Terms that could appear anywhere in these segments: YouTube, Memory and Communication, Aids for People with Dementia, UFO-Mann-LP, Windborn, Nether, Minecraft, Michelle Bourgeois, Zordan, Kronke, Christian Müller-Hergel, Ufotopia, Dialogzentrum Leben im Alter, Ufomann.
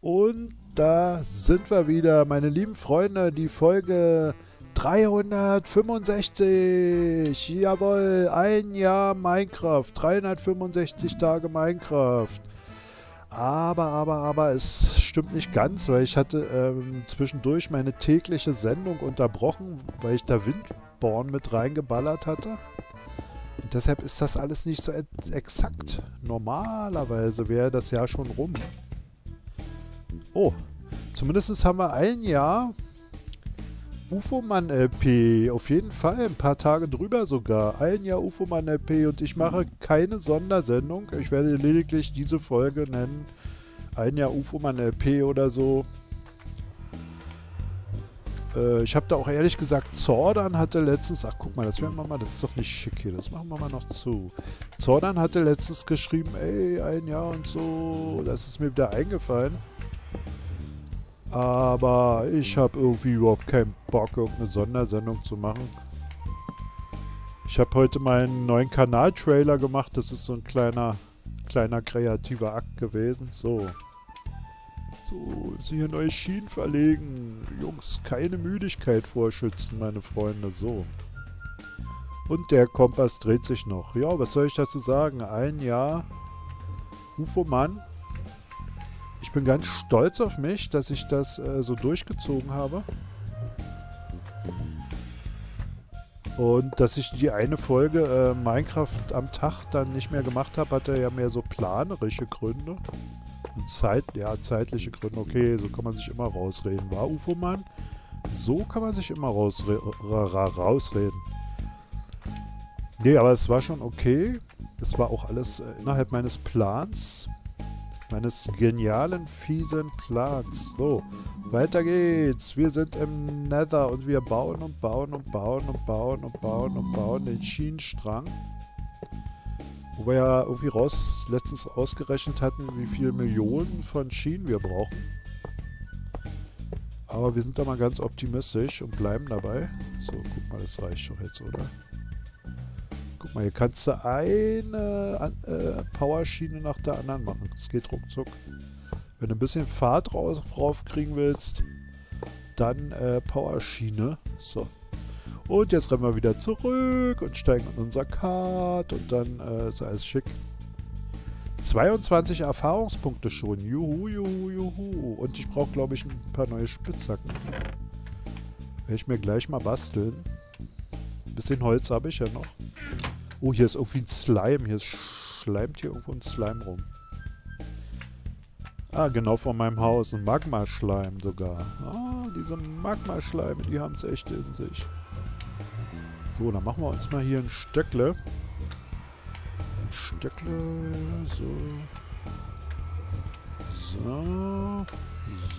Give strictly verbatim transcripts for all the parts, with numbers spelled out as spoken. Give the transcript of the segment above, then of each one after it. Und da sind wir wieder, meine lieben Freunde, die Folge dreihundertfünfundsechzig. Jawohl, ein Jahr Minecraft, dreihundertfünfundsechzig Tage Minecraft. Aber, aber, aber, es stimmt nicht ganz, weil ich hatte ähm, zwischendurch meine tägliche Sendung unterbrochen, weil ich da Windborn mit reingeballert hatte. Und deshalb ist das alles nicht so exakt. Normalerweise wäre das Jahr schon rum. Oh, zumindest haben wir ein Jahr UFO-Mann-L P. Auf jeden Fall, ein paar Tage drüber sogar. Ein Jahr UFO-Mann-L P und ich mache keine Sondersendung. Ich werde lediglich diese Folge nennen. Ein Jahr UFO-Mann-L P oder so. Äh, ich habe da auch ehrlich gesagt, Zordan hatte letztens... Ach, guck mal, das werden wir mal... Das ist doch nicht schick hier. Das machen wir mal noch zu. Zordan hatte letztens geschrieben, ey, ein Jahr und so. Das ist mir wieder eingefallen. Aber ich habe irgendwie überhaupt keinen Bock, irgendeine Sondersendung zu machen. Ich habe heute meinen neuen Kanal-Trailer gemacht. Das ist so ein kleiner, kleiner kreativer Akt gewesen. So. So, jetzt hier neue Schienen verlegen. Jungs, keine Müdigkeit vorschützen, meine Freunde. So. Und der Kompass dreht sich noch. Ja, was soll ich dazu sagen? Ein Jahr Ufomann. Ich bin ganz stolz auf mich, dass ich das äh, so durchgezogen habe. Und dass ich die eine Folge äh, Minecraft am Tag dann nicht mehr gemacht habe, hatte ja mehr so planerische Gründe. Und Zeit, ja, zeitliche Gründe. Okay, so kann man sich immer rausreden. War Ufomann? So kann man sich immer rausre ra rausreden. Nee, aber es war schon okay. Es war auch alles äh, innerhalb meines Plans. Meines genialen, fiesen Plans. So, weiter geht's. Wir sind im Nether und wir bauen und bauen und bauen und bauen und bauen und bauen den Schienenstrang. Wo wir ja irgendwie raus letztens ausgerechnet hatten, wie viele Millionen von Schienen wir brauchen. Aber wir sind da mal ganz optimistisch und bleiben dabei. So, guck mal, das reicht doch jetzt, oder? Guck mal, hier kannst du eine äh, Powerschiene nach der anderen machen. Das geht ruckzuck. Wenn du ein bisschen Fahrt raus, drauf kriegen willst, dann äh, Powerschiene. So. Und jetzt rennen wir wieder zurück und steigen in unser Kart und dann äh, ist alles schick. zweiundzwanzig Erfahrungspunkte schon. Juhu, juhu, juhu. Und ich brauche, glaube ich, ein paar neue Spitzhacken. Werde ich mir gleich mal basteln. Ein bisschen Holz habe ich ja noch. Oh, hier ist irgendwie ein Slime. Hier ist schleimt hier irgendwo ein Slime rum. Ah, genau vor meinem Haus. Ein Magma-Schleim sogar. Ah, diese Magma-Schleime, die haben es echt in sich. So, dann machen wir uns mal hier ein Stöckle. Ein Stöckle. So. So.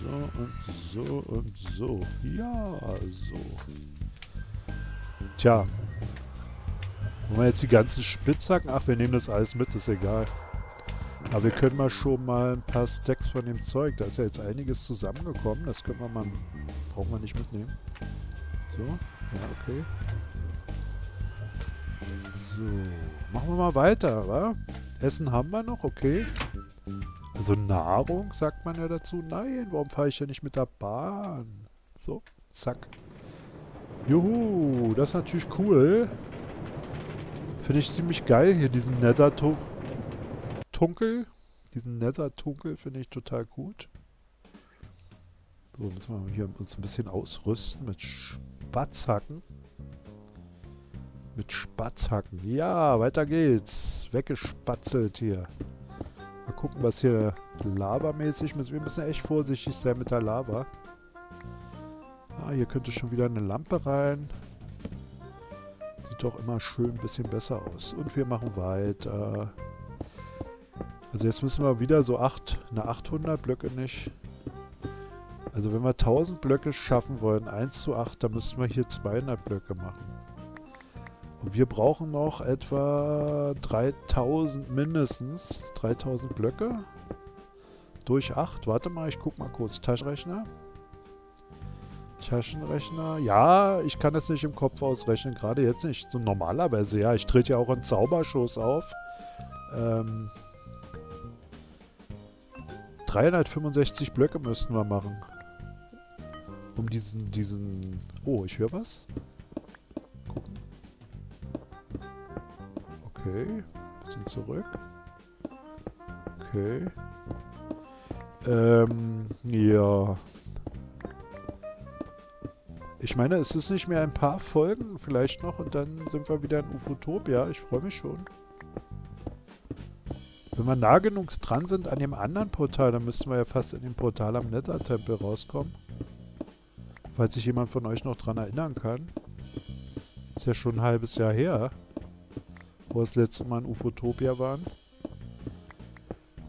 So und so und so. Ja, so. Tja. Wollen wir jetzt die ganzen Spitzhacken? Ach, wir nehmen das alles mit, ist egal. Aber wir können mal schon mal ein paar Stacks von dem Zeug. Da ist ja jetzt einiges zusammengekommen. Das können wir mal... Brauchen wir nicht mitnehmen. So, ja, okay. So, machen wir mal weiter, wa? Essen haben wir noch, okay. Also Nahrung, sagt man ja dazu. Nein, warum fahre ich ja nicht mit der Bahn? So, zack. Juhu, das ist natürlich cool. Finde ich ziemlich geil hier, diesen Nether-Tunkel. Diesen Nether-Tunkel finde ich total gut. So, müssen wir hier uns ein bisschen ausrüsten mit Spatzhacken. Mit Spatzhacken. Ja, weiter geht's. Weggespatzelt hier. Mal gucken, was hier lavamäßig ist. Wir müssen echt vorsichtig sein mit der Lava. Ah, hier könnte schon wieder eine Lampe rein. Doch immer schön ein bisschen besser aus. Und wir machen weiter. Also jetzt müssen wir wieder so acht, eine achthundert Blöcke nicht. Also wenn wir tausend Blöcke schaffen wollen, eins zu acht, dann müssen wir hier zweihundert Blöcke machen. Und wir brauchen noch etwa dreitausend mindestens. dreitausend Blöcke. Durch acht. Warte mal, ich guck mal kurz. Taschenrechner. Taschenrechner. Ja, ich kann das nicht im Kopf ausrechnen, gerade jetzt nicht. So normalerweise, ja. Ich trete ja auch in Zaubershows auf. Ähm, dreihundertfünfundsechzig Blöcke müssten wir machen. Um diesen, diesen... Oh, ich höre was. Gucken. Okay. Ein bisschen zurück. Okay. Ähm, ja. Ich meine, es ist nicht mehr ein paar Folgen vielleicht noch und dann sind wir wieder in Ufotopia. Ich freue mich schon. Wenn wir nah genug dran sind an dem anderen Portal, dann müssten wir ja fast in dem Portal am Nether-Tempel rauskommen. Falls sich jemand von euch noch dran erinnern kann. Ist ja schon ein halbes Jahr her, wo wir das letzte Mal in Ufotopia waren.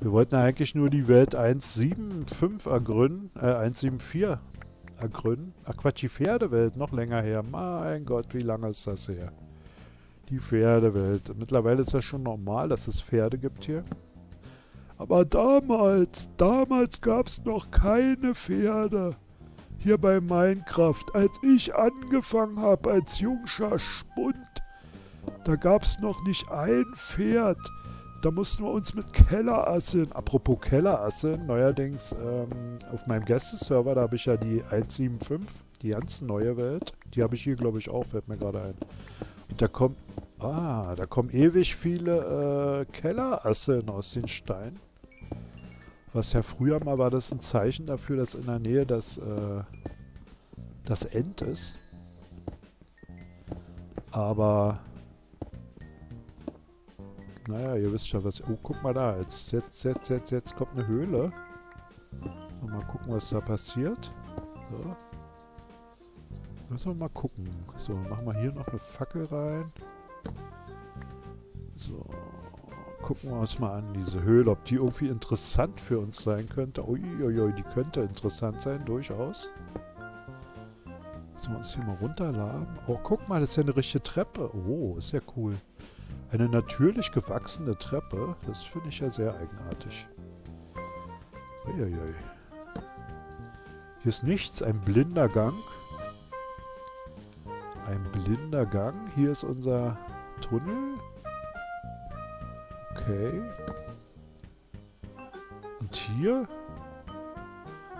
Wir wollten eigentlich nur die Welt eins sieben fünf ergründen, äh, eins sieben vier ergründen. Ach Quatsch, die Pferdewelt, noch länger her. Mein Gott, wie lange ist das her? Die Pferdewelt. Mittlerweile ist das schon normal, dass es Pferde gibt hier. Aber damals, damals gab es noch keine Pferde. Hier bei Minecraft. Als ich angefangen habe, als jungscher Spund, da gab es noch nicht ein Pferd. Da mussten wir uns mit Kellerasseln, apropos Kellerasseln, neuerdings ähm, auf meinem Gästeserver, da habe ich ja die eins sieben fünf, die ganz neue Welt, die habe ich hier glaube ich auch, fällt mir gerade ein. Und da kommen, ah, da kommen ewig viele äh, Kellerasseln aus den Steinen. Was ja früher mal war, das ein Zeichen dafür, dass in der Nähe das, äh, das End ist. Aber... Naja, ihr wisst ja was... Oh, guck mal da, jetzt, jetzt, jetzt, jetzt, jetzt kommt eine Höhle. Und mal gucken, was da passiert. So. Müssen wir mal gucken. So, machen wir hier noch eine Fackel rein. So. Gucken wir uns mal an, diese Höhle, ob die irgendwie interessant für uns sein könnte. Uiuiui, die könnte interessant sein, durchaus. Müssen wir uns hier mal runterladen. Oh, guck mal, das ist ja eine richtige Treppe. Oh, ist ja cool. Eine natürlich gewachsene Treppe, das finde ich ja sehr eigenartig. Uiuiui. Hier ist nichts, ein blinder Gang. Ein blinder Gang. Hier ist unser Tunnel. Okay. Und hier?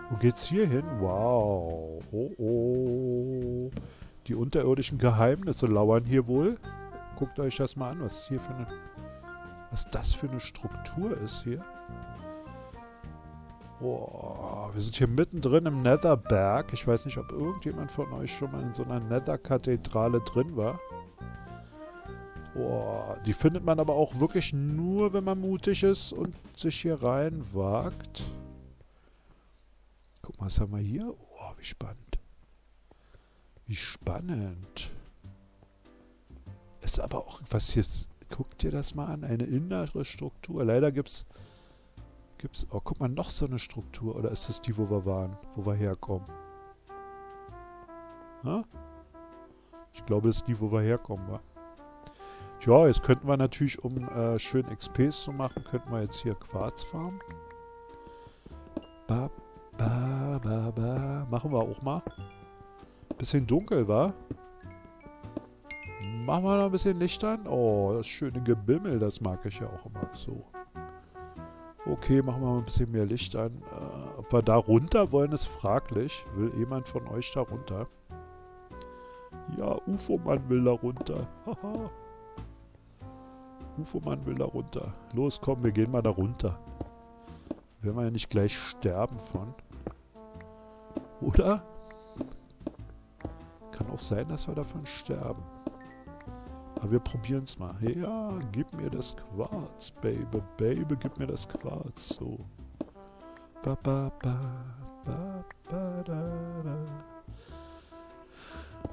Wo geht's hier hin? Wow. Oh oh. Die unterirdischen Geheimnisse lauern hier wohl. Guckt euch das mal an, was hier für eine. Was das für eine Struktur ist hier. Oh, wir sind hier mittendrin im Netherberg. Ich weiß nicht, ob irgendjemand von euch schon mal in so einer Nether-Kathedrale drin war. Oh, die findet man aber auch wirklich nur, wenn man mutig ist und sich hier rein wagt. Guck mal, was haben wir hier? Oh, wie spannend. Wie spannend. Ist aber auch was hier. Guckt ihr das mal an? Eine innere Struktur. Leider gibt's. Gibt's. Oh, guck mal, noch so eine Struktur. Oder ist das die, wo wir waren? Wo wir herkommen? Hm? Ich glaube, das ist die, wo wir herkommen, war. Ja, jetzt könnten wir natürlich, um äh, schön X Ps zu machen, könnten wir jetzt hier Quarz farmen. Ba, ba, ba, ba. Machen wir auch mal. Bisschen dunkel, wa? Machen wir noch ein bisschen Licht an. Oh, das schöne Gebimmel, das mag ich ja auch immer so. Okay, machen wir mal ein bisschen mehr Licht an. Äh, ob wir da runter wollen, ist fraglich. Will jemand von euch da runter? Ja, Ufomann will da runter. Haha. Ufomann will da runter. Los, komm, wir gehen mal da runter. Werden wir ja nicht gleich sterben von. Oder? Kann auch sein, dass wir davon sterben. Aber wir probieren es mal. Ja, gib mir das Quarz, Baby, Baby, gib mir das Quarz. So. Ba, ba, ba, ba, ba, da, da.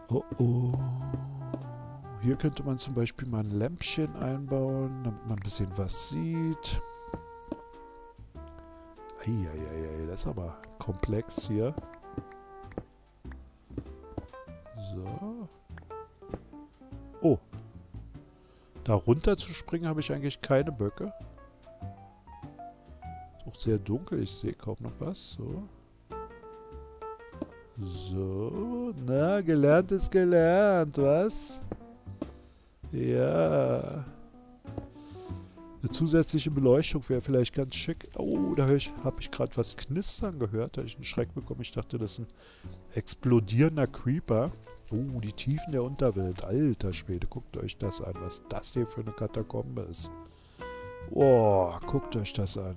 Oh, oh. Hier könnte man zum Beispiel mal ein Lämpchen einbauen, damit man ein bisschen was sieht. Eieiei, das ist aber komplex hier. So. Oh. Da runter zu springen habe ich eigentlich keine Böcke. Ist auch sehr dunkel, ich sehe kaum noch was. So. So. Na, gelernt ist gelernt, was? Ja. Eine zusätzliche Beleuchtung wäre vielleicht ganz schick. Oh, da habe ich, hab ich gerade was knistern gehört. Da habe ich einen Schreck bekommen. Ich dachte, das ist ein explodierender Creeper. Oh, die Tiefen der Unterwelt. Alter Schwede, guckt euch das an, was das hier für eine Katakombe ist. Oh, guckt euch das an.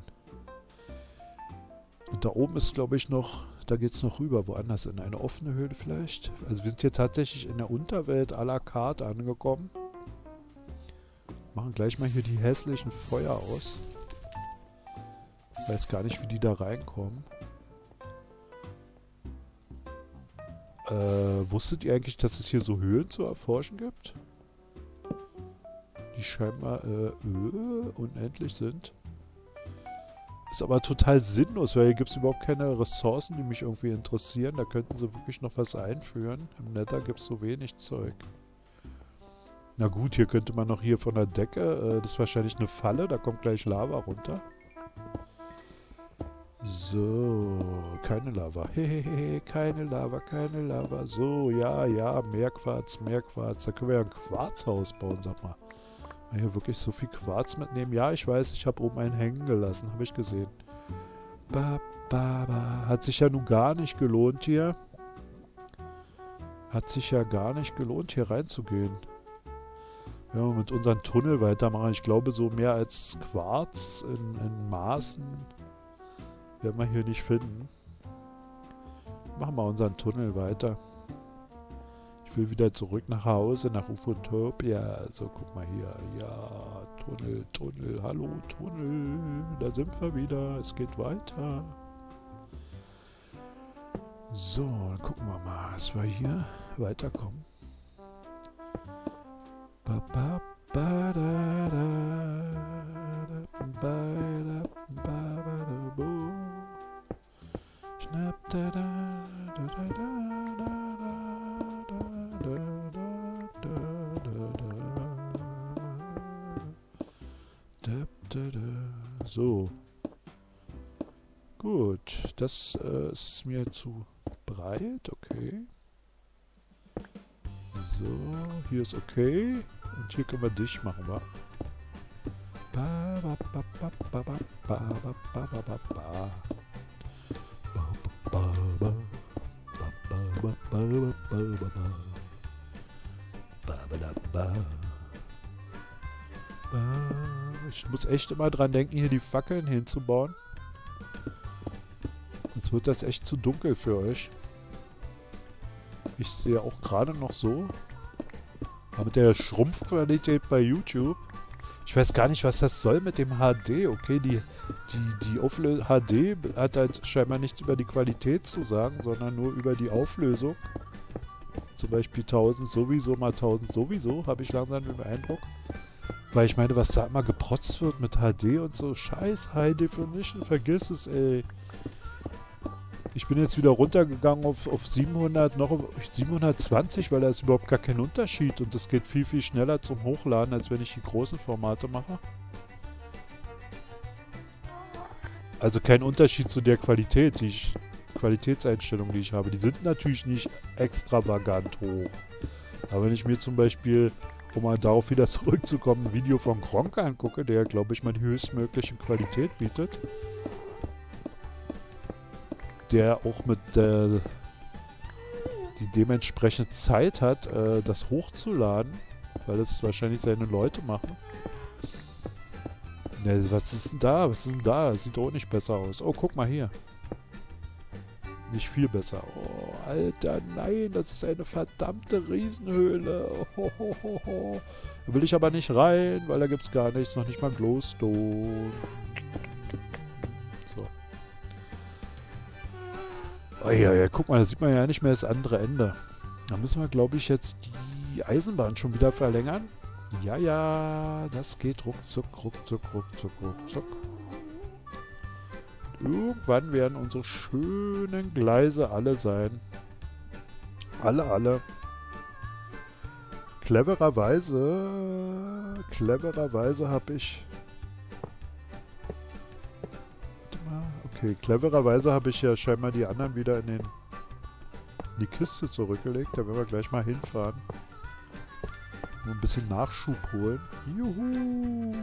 Und da oben ist, glaube ich, noch... Da geht es noch rüber, woanders, in eine offene Höhle vielleicht. Also wir sind hier tatsächlich in der Unterwelt à la carte angekommen. Machen gleich mal hier die hässlichen Feuer aus. Ich weiß gar nicht, wie die da reinkommen. Äh, wusstet ihr eigentlich, dass es hier so Höhlen zu erforschen gibt? Die scheinbar äh, öh, unendlich sind. Ist aber total sinnlos, weil hier gibt es überhaupt keine Ressourcen, die mich irgendwie interessieren. Da könnten sie wirklich noch was einführen. Im Nether gibt es so wenig Zeug. Na gut, hier könnte man noch hier von der Decke, äh, das ist wahrscheinlich eine Falle, da kommt gleich Lava runter. So, keine Lava. Hehehe, keine Lava, keine Lava. So, ja, ja, mehr Quarz, mehr Quarz. Da können wir ja ein Quarzhaus bauen, sag mal. Hier wirklich so viel Quarz mitnehmen. Ja, ich weiß, ich habe oben einen hängen gelassen. Habe ich gesehen. Ba, ba, ba. Hat sich ja nun gar nicht gelohnt hier. Hat sich ja gar nicht gelohnt, hier reinzugehen. Wenn wir mit unserem Tunnel weitermachen. Ich glaube, so mehr als Quarz in, in Maßen werden wir hier nicht finden. Machen wir unseren Tunnel weiter. Ich will wieder zurück nach Hause, nach Ufotopia. Also guck mal hier. Ja, Tunnel, Tunnel, hallo, Tunnel. Da sind wir wieder. Es geht weiter. So, dann gucken wir mal, dass wir hier weiterkommen. Ba, ba, ba, da, da, da, ba, da, ba, ba, da, bo. Schnapp, da, da, da, da, da, da. So. Gut. Das äh, ist mir zu breit. Okay. So. Hier ist okay. Und hier können wir dich machen, wa? Ich muss echt immer dran denken, hier die Fackeln hinzubauen. Sonst wird das echt zu dunkel für euch. Ich sehe auch gerade noch so. Aber mit der Schrumpfqualität bei YouTube. Ich weiß gar nicht, was das soll mit dem H D. Okay, die, die, die Auflösung H D hat halt scheinbar nichts über die Qualität zu sagen, sondern nur über die Auflösung. Zum Beispiel tausend sowieso mal tausend sowieso, habe ich langsam den Eindruck. Weil ich meine, was da immer geprotzt wird mit H D und so. Scheiß High Definition, vergiss es, ey. Ich bin jetzt wieder runtergegangen auf, auf siebenhundert, noch auf siebenhundertzwanzig, weil da ist überhaupt gar kein Unterschied. Und das geht viel, viel schneller zum Hochladen, als wenn ich die großen Formate mache. Also kein Unterschied zu der Qualität, die ich, Qualitätseinstellung, die ich habe. Die sind natürlich nicht extravagant hoch. Aber wenn ich mir zum Beispiel... um mal darauf wieder zurückzukommen, ein Video von Kronke angucke, der, glaube ich, meine höchstmögliche Qualität bietet. Der auch mit äh, die dementsprechende Zeit hat, äh, das hochzuladen, weil das wahrscheinlich seine Leute machen. Ne, was ist denn da? Was ist denn da? Das sieht auch nicht besser aus. Oh, guck mal hier. Nicht viel besser. Oh, Alter, nein, das ist eine verdammte Riesenhöhle. Ho, ho, ho, ho. Da will ich aber nicht rein, weil da gibt's gar nichts. Noch nicht mal Glowstone. So. Oh, ja, ja, guck mal, da sieht man ja nicht mehr das andere Ende. Da müssen wir, glaube ich, jetzt die Eisenbahn schon wieder verlängern. Ja, ja, das geht ruckzuck, ruckzuck, ruckzuck, ruckzuck. Irgendwann werden unsere schönen Gleise alle sein. Alle, alle. Clevererweise, clevererweise habe ich... Warte mal. Okay, clevererweise habe ich ja scheinbar die anderen wieder in, den, in die Kiste zurückgelegt. Da werden wir gleich mal hinfahren. Nur ein bisschen Nachschub holen. Juhu!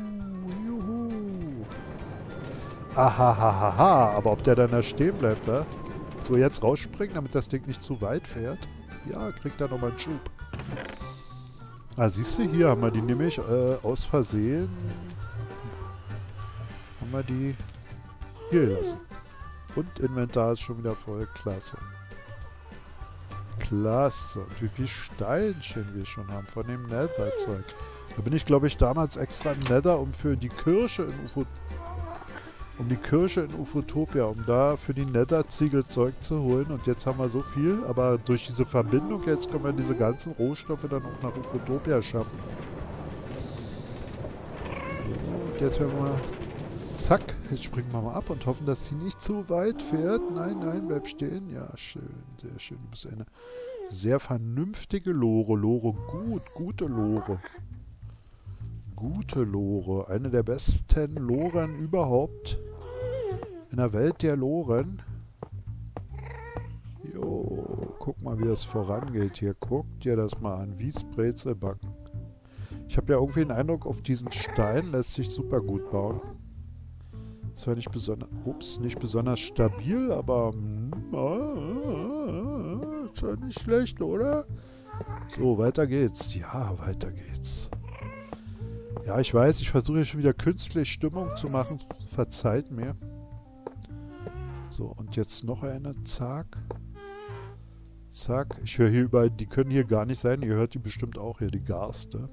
Juhu! Ahahaha! Aber ob der dann da stehen bleibt, ne? So, jetzt rausspringen, damit das Ding nicht zu weit fährt. Ja, kriegt er nochmal einen Schub. Ah, siehst du, hier haben wir die nämlich äh, aus Versehen. Haben wir die hier gelassen. Und Inventar ist schon wieder voll. Klasse. Klasse. Und wie viel Steinchen wir schon haben von dem Netherzeug. Da bin ich, glaube ich, damals extra im Nether, um für die Kirche in Ufo... Um die Kirche in Ufotopia, um da für die Nether-Ziegelzeug zu holen. Und jetzt haben wir so viel, aber durch diese Verbindung jetzt können wir diese ganzen Rohstoffe dann auch nach Ufotopia schaffen. Und jetzt hören wir mal... Zack, jetzt springen wir mal ab und hoffen, dass sie nicht zu weit fährt. Nein, nein, bleib stehen. Ja, schön, sehr schön. Du bist eine sehr vernünftige Lore. Lore, gut, gute Lore. Gute Lore. Eine der besten Loren überhaupt. In der Welt der Loren. Jo, guck mal, wie das vorangeht hier. Guck dir das mal an. Wie Brezel backen. Ich habe ja irgendwie den Eindruck, auf diesen Stein lässt sich super gut bauen. Das war nicht besonders... Ups, nicht besonders stabil, aber... Ist ja nicht schlecht, oder? So, weiter geht's. Ja, weiter geht's. Ja, ich weiß, ich versuche hier schon wieder künstlich Stimmung zu machen. Verzeiht mir. So, und jetzt noch eine. Zack. Zack. Ich höre hier überall... Die können hier gar nicht sein. Ihr hört die bestimmt auch hier, die Garste.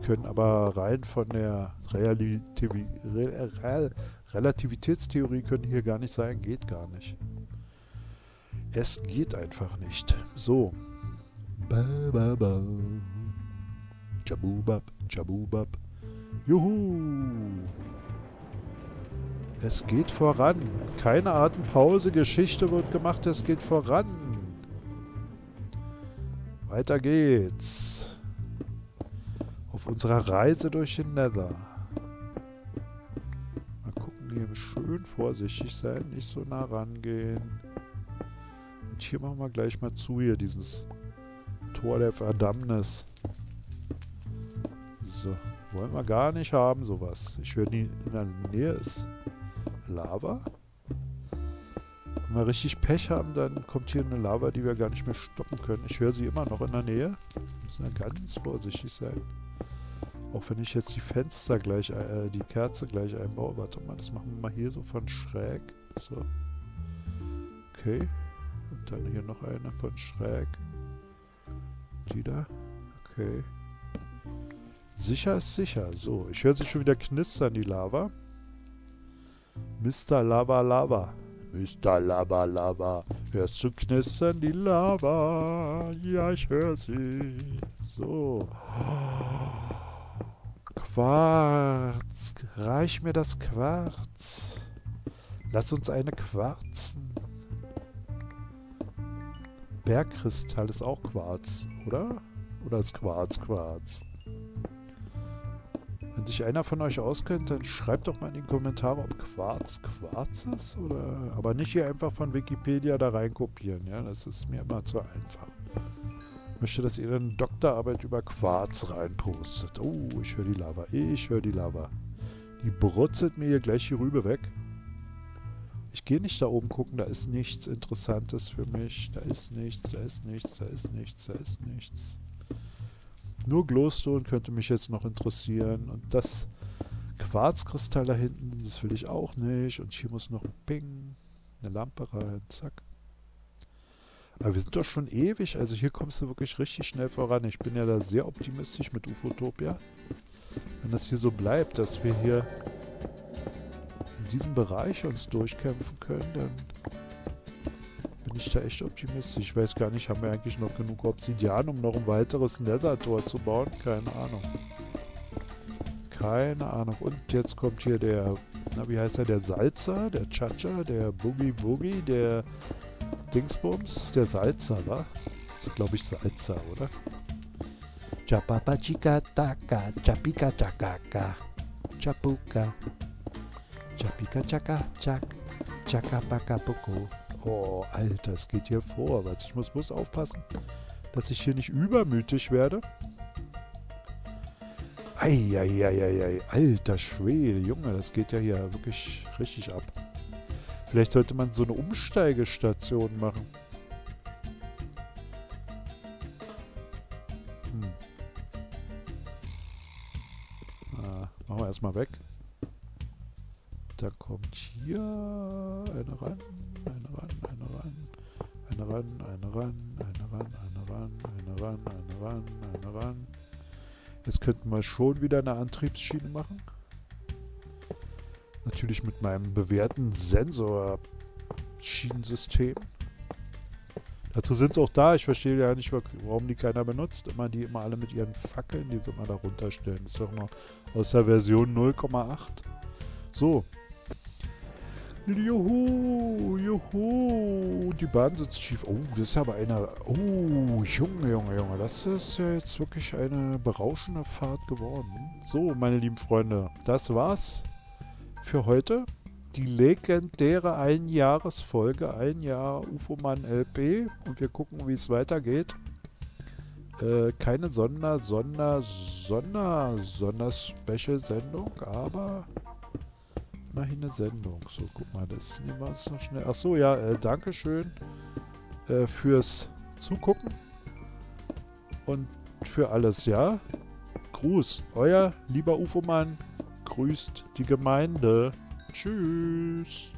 Die können aber rein von der Relativi Re Re Relativitätstheorie können hier gar nicht sein. Geht gar nicht. Es geht einfach nicht. So. Ba, ba, ba. Jabubab, jabubab. Juhu! Es geht voran. Keine Atempause. Geschichte wird gemacht. Es geht voran. Weiter geht's. Auf unserer Reise durch den Nether. Mal gucken, hier schön vorsichtig sein. Nicht so nah rangehen. Und hier machen wir gleich mal zu, hier dieses Tor der Verdammnis. So, wollen wir gar nicht haben, sowas. Ich höre, in der Nähe ist Lava. Wenn wir richtig Pech haben, dann kommt hier eine Lava, die wir gar nicht mehr stoppen können. Ich höre sie immer noch in der Nähe. Müssen wir ganz vorsichtig sein. Auch wenn ich jetzt die Fenster gleich, äh, die Kerze gleich einbaue. Warte mal, das machen wir mal hier so von schräg. So. Okay. Und dann hier noch eine von schräg. Die da. Okay. Sicher ist sicher. So, ich höre sie schon wieder knistern, die Lava. Mister Lava Lava. Mister Lava Lava. Hörst du knistern, die Lava? Ja, ich höre sie. So. Quarz. Reich mir das Quarz. Lass uns eine quarzen. Bergkristall ist auch Quarz, oder? Oder ist Quarz Quarz? Wenn sich einer von euch auskennt, dann schreibt doch mal in die Kommentare, ob Quarz Quarz ist oder... Aber nicht hier einfach von Wikipedia da reinkopieren, ja? Das ist mir immer zu einfach. Ich möchte, dass ihr eine Doktorarbeit über Quarz reinpostet. Oh, ich höre die Lava. Ich höre die Lava. Die brutzelt mir hier gleich die Rübe weg. Ich gehe nicht da oben gucken, da ist nichts Interessantes für mich. Da ist nichts, da ist nichts, da ist nichts, da ist nichts. Nur Glowstone könnte mich jetzt noch interessieren. Und das Quarzkristall da hinten, das will ich auch nicht. Und hier muss noch ein Ping, eine Lampe rein, zack. Aber wir sind doch schon ewig, also hier kommst du wirklich richtig schnell voran. Ich bin ja da sehr optimistisch mit Ufotopia. Wenn das hier so bleibt, dass wir hier in diesem Bereich uns durchkämpfen können, dann... Ich bin da echt optimistisch. Ich weiß gar nicht, haben wir eigentlich noch genug Obsidian, um noch ein weiteres Nether-Tor zu bauen? Keine Ahnung. Keine Ahnung. Und jetzt kommt hier der, na wie heißt er, der Salzer, der Chacha, der Boogie Boogie, der Dingsbums, der Salzer, wa? Das ist, glaube ich, Salzer, oder? Chapapa Chica Taka, Chapika Chakaka, Chapuka, Chapika Chaka Chak, Chakapakapoko. Oh, Alter, es geht hier vorwärts. Ich muss bloß aufpassen, dass ich hier nicht übermütig werde. Eieieiei, alter Schwede, Junge, das geht ja hier wirklich richtig ab. Vielleicht sollte man so eine Umsteigestation machen. Hm. Ah, machen wir erstmal weg. Da kommt hier eine ran, eine ran, eine ran, eine ran, eine ran, eine ran, eine ran, eine ran, eine ran, eine ran. Jetzt könnten wir schon wieder eine Antriebsschiene machen. Natürlich mit meinem bewährten Sensor-Schienensystem. Dazu sind sie auch da. Ich verstehe ja nicht, warum die keiner benutzt. Immer die immer alle mit ihren Fackeln, die sie immer da runterstellen. Das ist doch noch aus der Version null Komma acht. So. Juhu, juhu. Die Bahn sitzt schief. Oh, das ist aber eine... Oh, Junge, Junge, Junge. Das ist ja jetzt wirklich eine berauschende Fahrt geworden. So, meine lieben Freunde. Das war's für heute. Die legendäre Einjahresfolge. Ein Jahr Ufomann-L P. Und wir gucken, wie es weitergeht. Äh, keine Sonder, Sonder, Sonder, Sonder-Special-Sendung, aber... Immerhin eine Sendung. So, guck mal, das nehmen wir uns noch schnell. Achso, ja, äh, Dankeschön äh, fürs Zugucken und für alles, ja? Gruß, euer lieber Ufomann, grüßt die Gemeinde. Tschüss.